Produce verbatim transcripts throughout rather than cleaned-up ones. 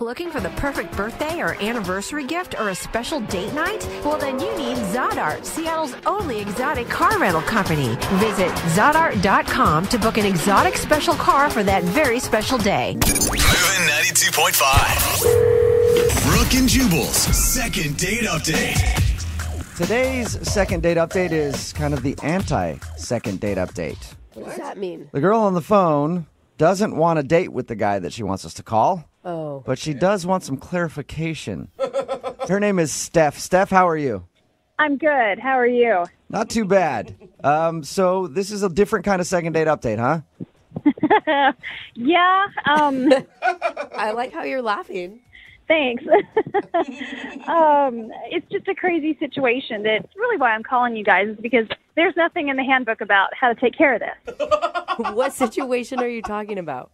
Looking for the perfect birthday or anniversary gift or a special date night? Well, then you need Zodart, Seattle's only exotic car rental company. Visit Zodart dot com to book an exotic special car for that very special day. Movin' ninety-two point five. Brooke and Jubal's second date update. Today's second date update is kind of the anti-second date update. What does that mean? The girl on the phone doesn't want a date with the guy that she wants us to call. Oh. But she does want some clarification. Her name is Steph. Steph, how are you? I'm good. How are you? Not too bad. Um, so this is a different kind of second date update, huh? Yeah. Um, I like how you're laughing. Thanks. um, it's just a crazy situation. That's really why I'm calling you guys, is because there's nothing in the handbook about how to take care of this. What situation are you talking about?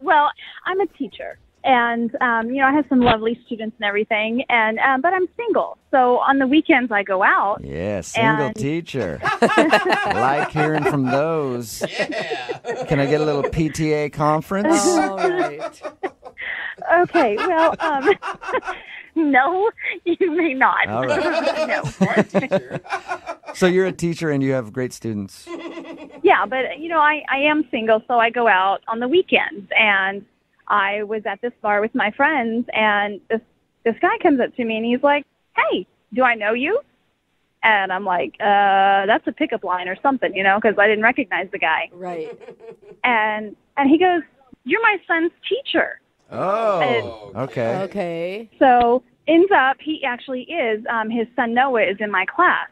Well, I'm a teacher. And, um, you know, I have some lovely students and everything, and um, but I'm single. So on the weekends, I go out. Yeah, single and... teacher. Like hearing from those. Yeah. Can I get a little P T A conference? All right. Okay, well, um, no, you may not. All right. No. Smart teacher. So you're a teacher and you have great students. Yeah, but, you know, I, I am single, so I go out on the weekends, and I was at this bar with my friends, and this this guy comes up to me, and he's like, hey, do I know you? And I'm like, uh, that's a pickup line or something, you know, because I didn't recognize the guy. Right. And and he goes, you're my son's teacher. Oh, and okay. Okay. So ends up, he actually is, um, his son Noah is in my class.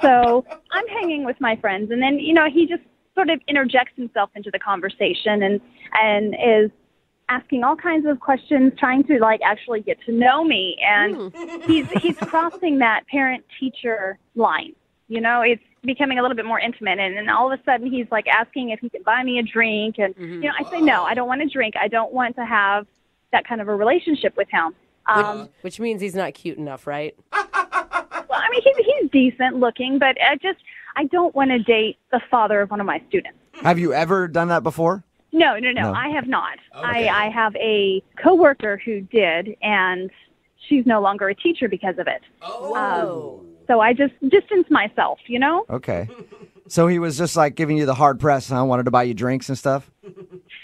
So I'm hanging with my friends, and then, you know, he just sort of interjects himself into the conversation and and is asking all kinds of questions, trying to, like, actually get to know me. And mm. he's he's crossing that parent-teacher line. You know, it's becoming a little bit more intimate. And, and all of a sudden, he's, like, asking if he can buy me a drink. And, mm-hmm. you know, I say, no, I don't want a drink. I don't want to have that kind of a relationship with him. Um, which, which means he's not cute enough, right? Well, I mean, he's, he's decent looking, but I just... I don't want to date the father of one of my students. Have you ever done that before? No, no, no. no. I have not. Okay. I, I have a coworker who did, and she's no longer a teacher because of it. Oh. Um, so I just distanced myself, you know? Okay. So he was just like giving you the hard press, and I wanted to buy you drinks and stuff?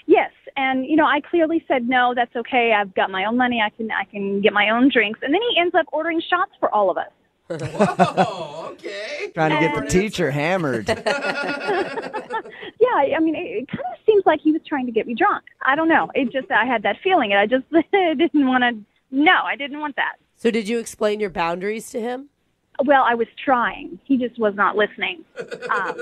Yes. And, you know, I clearly said, no, that's okay. I've got my own money. I can, I can get my own drinks. And then he ends up ordering shots for all of us. Whoa, okay. Trying to get the teacher hammered. Yeah, I mean, it, it kind of seems like he was trying to get me drunk. I don't know. It just, I had that feeling, and I just didn't want to, no, I didn't want that. So did you explain your boundaries to him? Well, I was trying. He just was not listening. Um,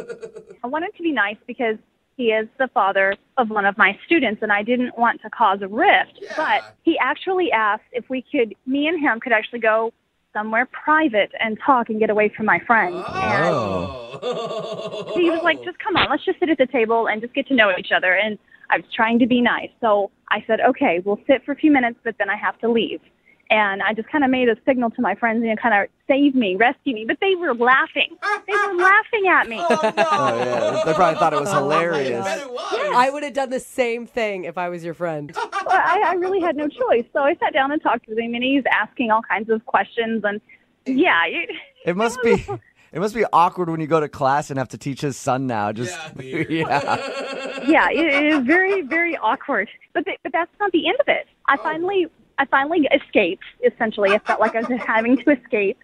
I wanted to be nice because he is the father of one of my students, and I didn't want to cause a rift, yeah. But he actually asked if we could, me and him could actually go somewhere private and talk and get away from my friends. Oh. And he was like, just come on, let's just sit at the table and just get to know each other. And I was trying to be nice. So I said, okay, we'll sit for a few minutes, but then I have to leave. And I just kind of made a signal to my friends, and you know, kind of save me, rescue me. But they were laughing. They were laughing at me. Oh, no. Oh, yeah. They probably thought it was hilarious. I, yes. I would have done the same thing if I was your friend. Well, I, I really had no choice. So I sat down and talked with him, and he's asking all kinds of questions. And yeah. It, it must it was, be It must be awkward when you go to class and have to teach his son now. Just Yeah. Yeah, yeah it, it is very, very awkward. But, the, but that's not the end of it. I oh. finally... I finally escaped, essentially. It felt like I was having to escape.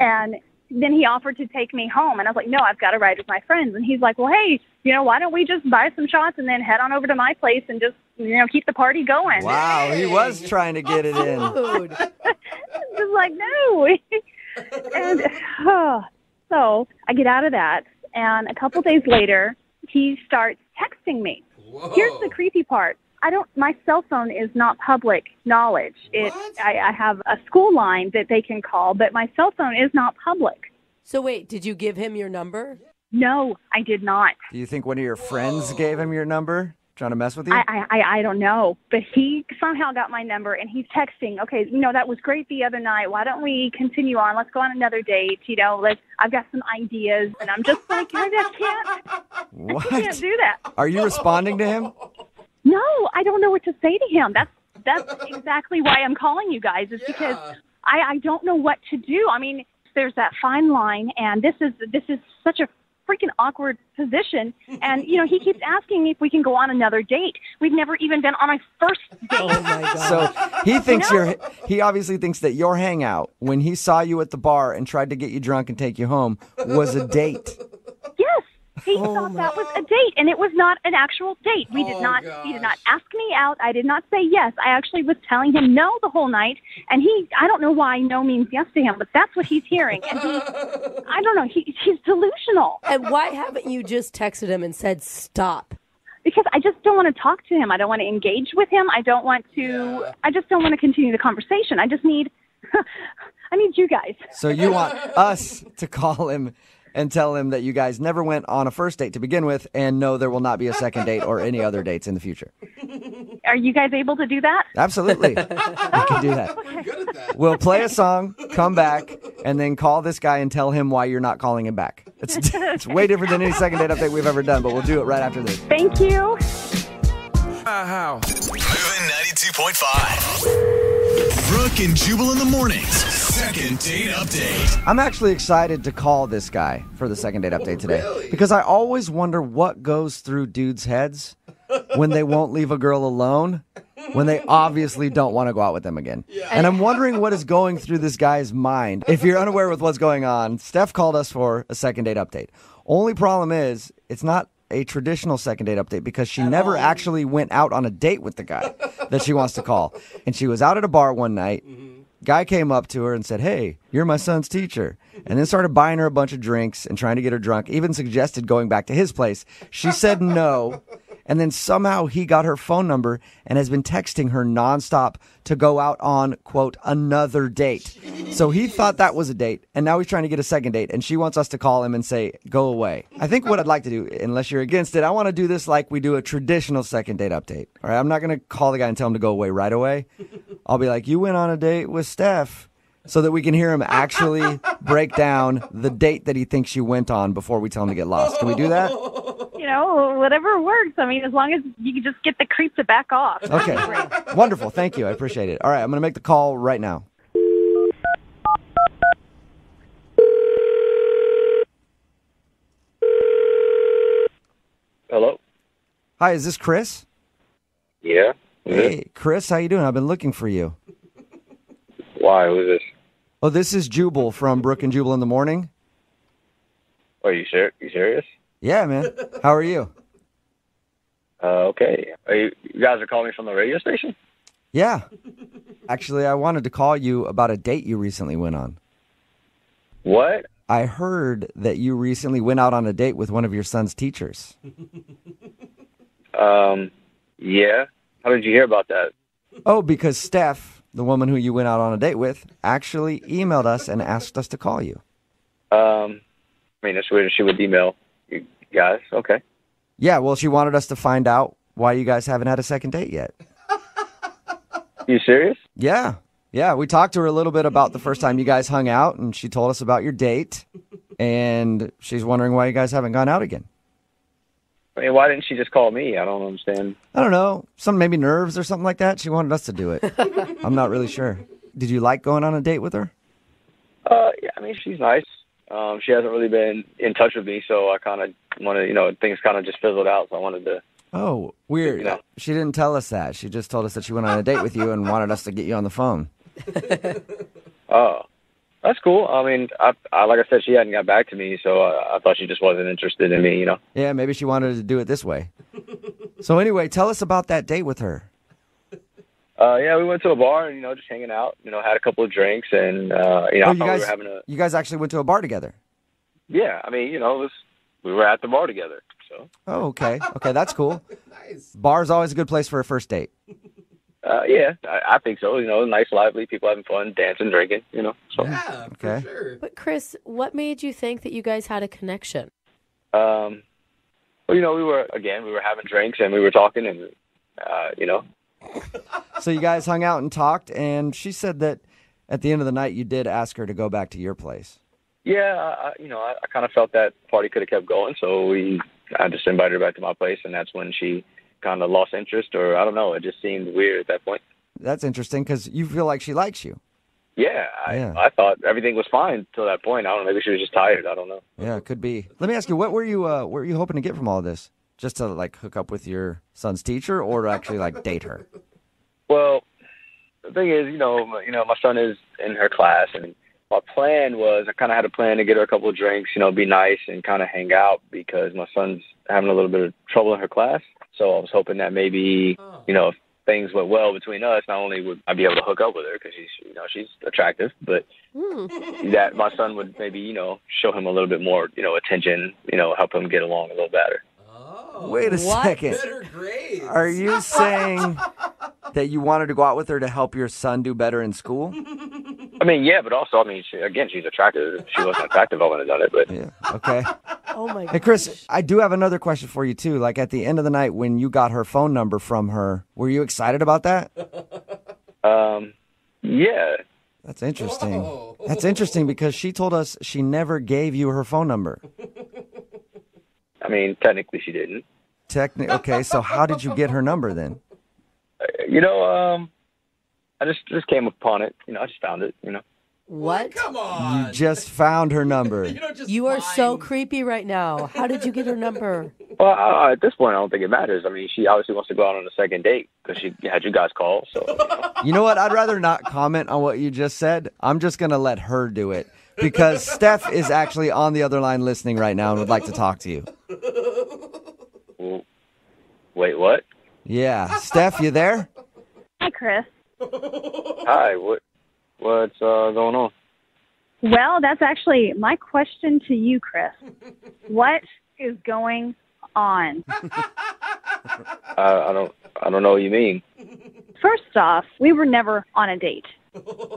And then he offered to take me home. And I was like, no, I've got to ride with my friends. And he's like, well, hey, you know, why don't we just buy some shots and then head on over to my place and just, you know, keep the party going. Wow, he was trying to get it in. Just like, no. And oh, so I get out of that. And a couple days later, he starts texting me. Whoa. Here's the creepy part. I don't. My cell phone is not public knowledge. It, I, I have a school line that they can call, but my cell phone is not public. So wait, did you give him your number? No, I did not. Do you think one of your friends Whoa. gave him your number, trying to mess with you? I, I, I don't know, but he somehow got my number, and he's texting. Okay, you know, that was great the other night. Why don't we continue on? Let's go on another date. You know, let's. I've got some ideas, and I'm just like, I just can't. What? I can't do that. Are you responding to him? No, I don't know what to say to him. That's that's exactly why I'm calling you guys, is yeah. because I, I don't know what to do. I mean, there's that fine line, and this is this is such a freaking awkward position. And, you know, he keeps asking me if we can go on another date. We've never even been on our first date. Oh, my God. So he thinks you know? you're, he obviously thinks that your hangout, when he saw you at the bar and tried to get you drunk and take you home, was a date. Yes. He oh, thought that was a date, and it was not an actual date. We did oh, not. Gosh. He did not ask me out. I did not say yes. I actually was telling him no the whole night, and he. I don't know why no means yes to him, but that's what he's hearing. And he, I don't know. He, he's delusional. And why haven't you just texted him and said stop? Because I just don't want to talk to him. I don't want to engage with him. I don't want to. Yeah. I just don't want to continue the conversation. I just need. I need you guys. So you want us to call him and tell him that you guys never went on a first date to begin with, and no, there will not be a second date or any other dates in the future. Are you guys able to do that? Absolutely. We can do that. We're good at that. We'll play a song, come back, and then call this guy and tell him why you're not calling him back. It's, it's way different than any second date update we've ever done, but we'll do it right after this. Thank you. Uh-huh. Movin' ninety-two point five. Brooke and Jubal in the mornings. Second date update. I'm actually excited to call this guy for the second date update today. Oh, really? Because I always wonder what goes through dudes' heads when they won't leave a girl alone, when they obviously don't want to go out with them again. Yeah. And I'm wondering what is going through this guy's mind. If you're unaware with what's going on, Steph called us for a second date update. Only problem is, it's not a traditional second date update because she at never all. actually went out on a date with the guy that she wants to call. And she was out at a bar one night. Mm-hmm. Guy came up to her and said, hey, you're my son's teacher. And then started buying her a bunch of drinks and trying to get her drunk, even suggested going back to his place. She said no. And then somehow he got her phone number and has been texting her nonstop to go out on, quote, another date. So he thought that was a date, and now he's trying to get a second date, and she wants us to call him and say, go away. I think what I'd like to do, unless you're against it, I want to do this like we do a traditional second date update. All right, I'm not going to call the guy and tell him to go away right away. I'll be like, you went on a date with Steph, so that we can hear him actually break down the date that he thinks you went on before we tell him to get lost. Can we do that? You know, whatever works. I mean, as long as you can just get the creep to back off. Okay. Wonderful. Thank you. I appreciate it. All right. I'm going to make the call right now. Hello? Hi, is this Chris? Yeah. Hey, Chris, how you doing? I've been looking for you. Why? Who's this? Oh, this is Jubal from Brooke and Jubal in the Morning. Are you, ser- you serious? Yeah, man. How are you? Uh, okay. Are you, you guys are calling me from the radio station? Yeah. Actually, I wanted to call you about a date you recently went on. What? I heard that you recently went out on a date with one of your son's teachers. Um, yeah. How did you hear about that? Oh, because Steph, the woman who you went out on a date with, actually emailed us and asked us to call you. Um, I mean, that's weird. She would email you guys. Okay. Yeah, well, she wanted us to find out why you guys haven't had a second date yet. You serious? Yeah. Yeah, we talked to her a little bit about the first time you guys hung out, and she told us about your date, and she's wondering why you guys haven't gone out again. I mean, why didn't she just call me? I don't understand. I don't know. Some maybe nerves or something like that. She wanted us to do it. I'm not really sure. Did you like going on a date with her? Uh, yeah, I mean, she's nice. Um, she hasn't really been in touch with me, so I kind of wanted, you know, things kind of just fizzled out, so I wanted to... Oh, weird. You know. She didn't tell us that. She just told us that she went on a date with you and wanted us to get you on the phone. Oh, that's cool. I mean, I, I, like I said, she hadn't got back to me, so I, I thought she just wasn't interested in me, you know? Yeah, maybe she wanted to do it this way. So anyway, tell us about that date with her. Uh, yeah, we went to a bar and, you know, just hanging out, you know, had a couple of drinks and, uh, you know, oh, I you thought guys, we were having a... You guys actually went to a bar together? Yeah, I mean, you know, it was, we were at the bar together, so... Oh, okay. Okay, that's cool. Nice. Bar's always a good place for a first date. Uh, yeah, I, I think so. You know, nice, lively, people having fun, dancing, drinking, you know. So. Yeah, okay. For sure. But, Chris, what made you think that you guys had a connection? Um, well, you know, we were, again, we were having drinks and we were talking and, uh, you know. So you guys hung out and talked, and she said that at the end of the night you did ask her to go back to your place. Yeah, I, you know, I, I kind of felt that party could have kept going, so we I just invited her back to my place, and that's when she kind of lost interest, or I don't know, it just seemed weird at that point. That's interesting because you feel like she likes you. Yeah I, yeah, I thought everything was fine until that point. I don't know. Maybe she was just tired. I don't know. Yeah, it could be. Let me ask you, what were you uh, what were you hoping to get from all this? Just to, like, hook up with your son's teacher or to actually, like, date her? Well, the thing is, you know, my, you know, my son is in her class, and my plan was I kind of had a plan to get her a couple of drinks, you know, be nice and kind of hang out because my son's having a little bit of trouble in her class. So I was hoping that maybe, you know, if things went well between us, not only would I be able to hook up with her because she's, you know, she's attractive, but mm. that my son would maybe, you know, show him a little bit more, you know, attention, you know, help him get along a little better. Oh, wait a what? second. Better grades. Are you saying that you wanted to go out with her to help your son do better in school? I mean, yeah, but also, I mean, she, again, she's attractive. If she wasn't attractive, I wouldn't have done it. But yeah, okay. Oh my. Hey, Chris, gosh. I do have another question for you too. Like at the end of the night, when you got her phone number from her, were you excited about that? Um, yeah. That's interesting. Whoa. That's interesting because she told us she never gave you her phone number. I mean, technically, she didn't. Techni- okay, so how did you get her number then? You know, um, I just just came upon it. You know, I just found it. You know. What? Come on. You just found her number. you don't just you are so creepy right now. How did you get her number? Well, uh, at this point, I don't think it matters. I mean, she obviously wants to go out on a second date because she had you guys call. So. You know. You know what? I'd rather not comment on what you just said. I'm just gonna let her do it because Steph is actually on the other line listening right now and would like to talk to you. Well, wait, what? Yeah, Steph, you there? Hi, Chris. Hi. What? What's uh, going on? Well, that's actually my question to you, Chris. What is going on? I, I don't. I don't know what you mean. First off, we were never on a date.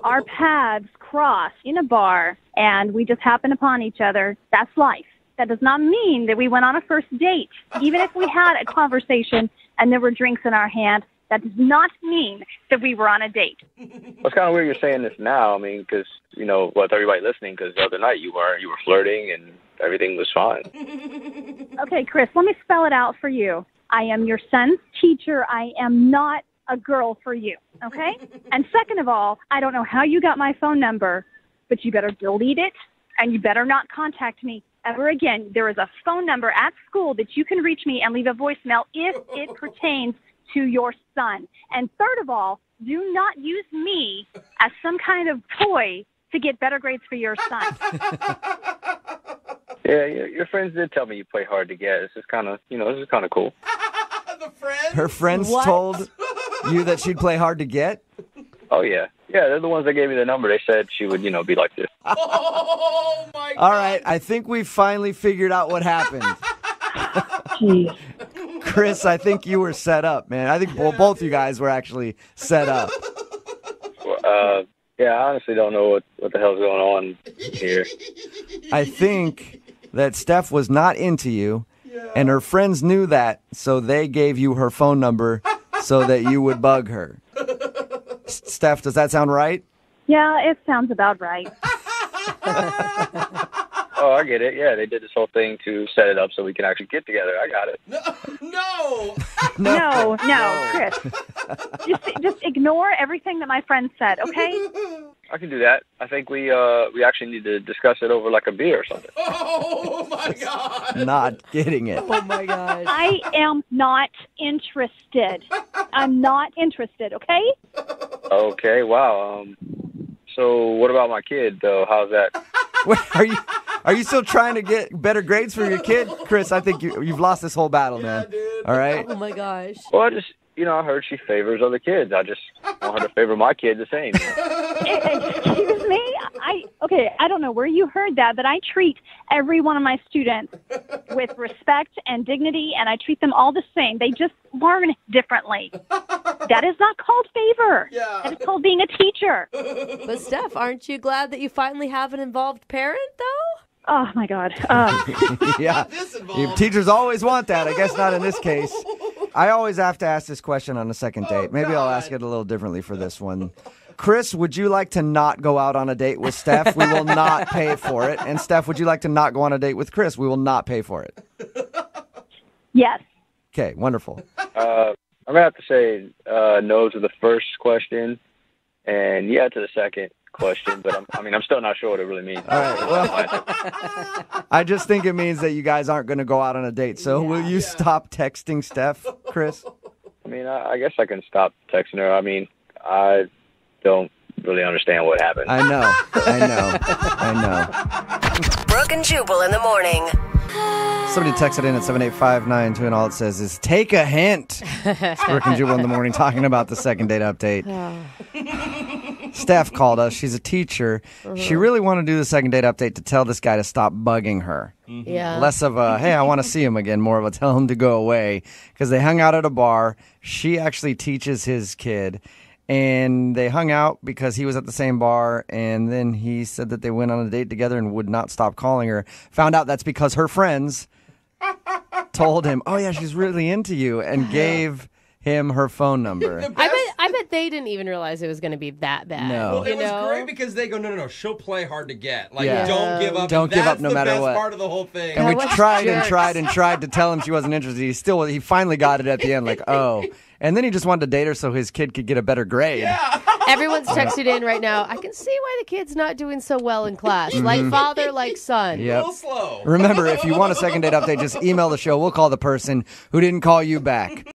Our paths crossed in a bar, and we just happened upon each other. That's life. That does not mean that we went on a first date. Even if we had a conversation and there were drinks in our hand, that does not mean that we were on a date. Well, it's kind of weird you're saying this now. I mean, because, you know, with everybody listening, because the other night you were, you were flirting and everything was fine. Okay, Chris, let me spell it out for you. I am your son's teacher. I am not a girl for you, okay? And second of all, I don't know how you got my phone number, but you better delete it and you better not contact me ever again. There is a phone number at school that you can reach me and leave a voicemail if it pertains to your son. And third of all, do not use me as some kind of toy to get better grades for your son. Yeah, your friends did tell me you play hard to get. This is kind of, you know, this is kind of cool. The friends? Her friends what? told you that she'd play hard to get? Oh, yeah. Yeah, they're the ones that gave me the number. They said she would, you know, be like this. Oh, my God. All right, I think we finally figured out what happened. Jeez. Chris, I think you were set up, man. I think yeah, both dude. you guys were actually set up. Uh, yeah, I honestly don't know what, what the hell's going on here. I think that Steph was not into you, yeah. and her friends knew that, so they gave you her phone number so that you would bug her. Steph, does that sound right? Yeah, it sounds about right. Oh, I get it. Yeah, they did this whole thing to set it up so we can actually get together. I got it. No! No, no, no, Chris. Just, just ignore everything that my friend said, okay? I can do that. I think we uh, we actually need to discuss it over like a beer or something. Oh, my God. Not getting it. Oh, my God. I am not interested. I'm not interested, okay? Okay, wow. Um, so what about my kid, though? How's that? Wait, are you are you still trying to get better grades for your kid? Chris, I think you, you've lost this whole battle, man. Yeah, dude. All right? Oh, my gosh. Well, I just, you know, I heard she favors other kids. I just want her to favor my kid the same. Excuse me? I Okay, I don't know where you heard that, but I treat every one of my students with respect and dignity, and I treat them all the same. They just learn differently. That is not called favor. Yeah. That is called being a teacher. But, Steph, aren't you glad that you finally have an involved parent, though? Oh, my God. Um. Yeah. Teachers always want that. I guess not in this case. I always have to ask this question on a second date. Oh, Maybe God. I'll ask it a little differently for this one. Chris, would you like to not go out on a date with Steph? We will not pay for it. And Steph, would you like to not go on a date with Chris? We will not pay for it. Yes. Okay, wonderful. Uh, I'm going to have to say uh, no to the first question and yeah to the second question, but I'm, I mean, I'm still not sure what it really means. All right, well, I just think it means that you guys aren't going to go out on a date. So yeah, will you yeah. stop texting Steph, Chris? I mean, I, I guess I can stop texting her. I mean, I don't really understand what happened. I know. I know. I know. Brooke and Jubal in the morning. Somebody texted in at seven eight five nine two and all it says is, take a hint. It's Brooke and Jubal in the morning talking about the second date update. Yeah. Steph called us. She's a teacher. Mm-hmm. She really wanted to do the second date update to tell this guy to stop bugging her. Mm-hmm. Yeah. Less of a, hey, I want to see him again. More of a, tell him to go away. Because they hung out at a bar. She actually teaches his kid. And they hung out because he was at the same bar, and then he said that they went on a date together and would not stop calling her. Found out that's because her friends told him, oh, yeah, she's really into you, and gave him her phone number. I bet I bet they didn't even realize it was going to be that bad. No. Well, it was know? great because they go, no, no, no, she'll play hard to get. Like, yeah. don't give up. Don't give up no matter what. That's the best part of the whole thing. And we tried jerks. and tried and tried to tell him she wasn't interested. He still, he finally got it at the end, like, oh. And then he just wanted to date her so his kid could get a better grade. Yeah. Everyone's texted in right now. I can see why the kid's not doing so well in class. Mm-hmm. Like father, like son. Yep. A little slow. Remember, if you want a second date update, just email the show. We'll call the person who didn't call you back.